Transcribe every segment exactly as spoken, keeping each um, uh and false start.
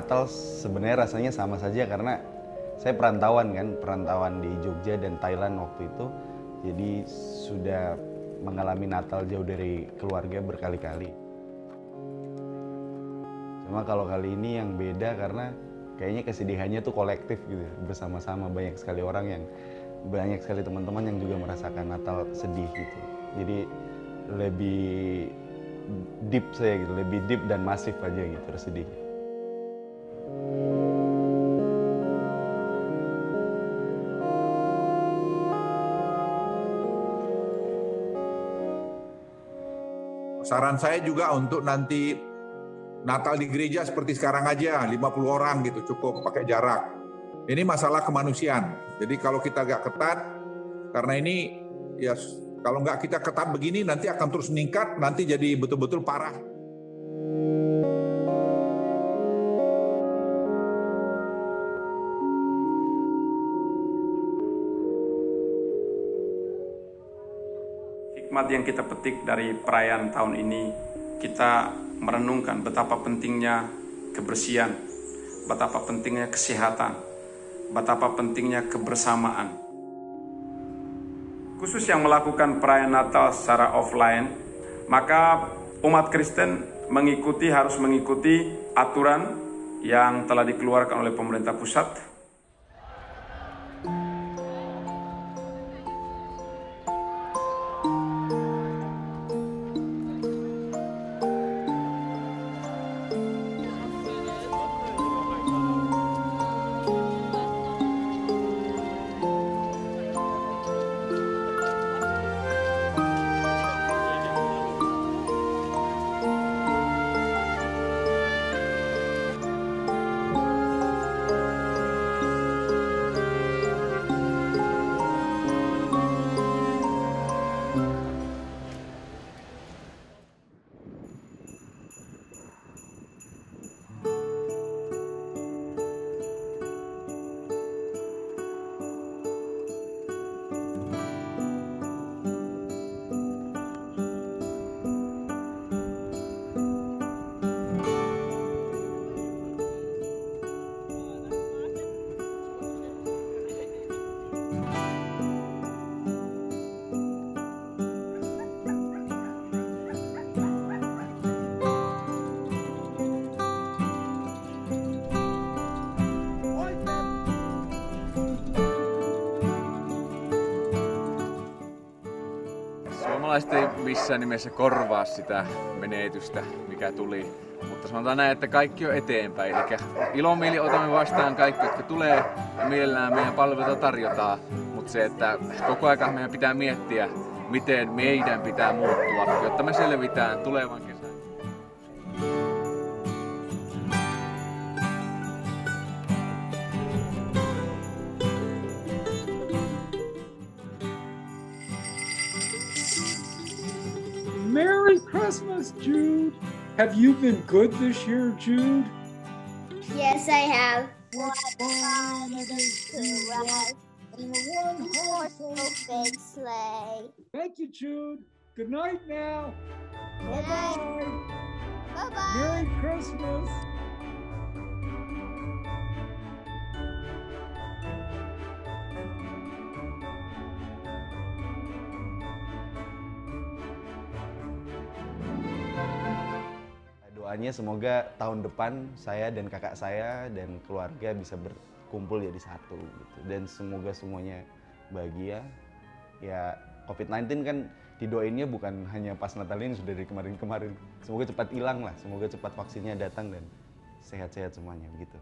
Natal sebenarnya rasanya sama saja karena saya perantauan kan, perantauan di Jogja dan Thailand waktu itu. Jadi sudah mengalami Natal jauh dari keluarga berkali-kali. Cuma kalau kali ini yang beda karena kayaknya kesedihannya tuh kolektif gitu, bersama-sama banyak sekali orang yang, banyak sekali teman-teman yang juga merasakan Natal sedih gitu. Jadi lebih deep saya gitu, lebih deep dan masif aja gitu sedihnya. Saran saya juga untuk nanti Natal di gereja seperti sekarang aja, lima puluh orang gitu cukup, pakai jarak. Ini masalah kemanusiaan. Jadi kalau kita nggak ketat, karena ini ya kalau nggak kita ketat begini nanti akan terus meningkat, nanti jadi betul-betul parah. Hikmat yang kita petik dari perayaan tahun ini, kita merenungkan betapa pentingnya kebersihan, betapa pentingnya kesehatan, betapa pentingnya kebersamaan. Khusus yang melakukan perayaan Natal secara offline, maka umat Kristen mengikuti harus mengikuti aturan yang telah dikeluarkan oleh pemerintah pusat. Suomalaiset ei missään nimessä korvaa sitä menetystä, mikä tuli. Mutta sanotaan näin, että kaikki on eteenpäin. Eli ilomielin otamme vastaan kaikki, jotka tulee ja mielellään meidän palveluita tarjotaan. Mutta se, että koko ajan meidän pitää miettiä, miten meidän pitää muuttua, jotta me selvitään tulevan kesän. Merry Christmas, Jude! Have you been good this year, Jude? Yes, I have. What fun it is to ride in a one-horse open sleigh. Thank you, Jude. Good night now. Bye-bye. Bye-bye. Merry Christmas. Doanya semoga tahun depan saya dan kakak saya dan keluarga bisa berkumpul jadi satu gitu. Dan semoga semuanya bahagia. Ya covid sembilan belas kan didoainnya bukan hanya pas Natal ini, sudah dari kemarin-kemarin. Semoga cepat hilang lah, semoga cepat vaksinnya datang dan sehat-sehat semuanya begitu.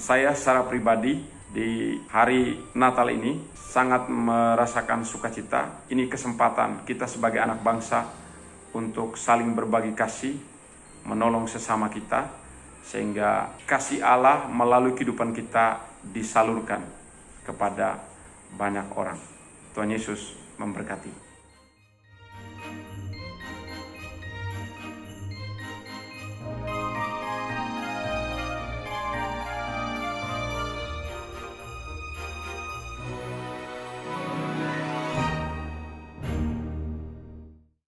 Saya secara pribadi di hari Natal ini sangat merasakan sukacita. Ini kesempatan kita sebagai anak bangsa untuk saling berbagi kasih, menolong sesama kita, sehingga kasih Allah melalui kehidupan kita disalurkan kepada banyak orang. Tuhan Yesus memberkati.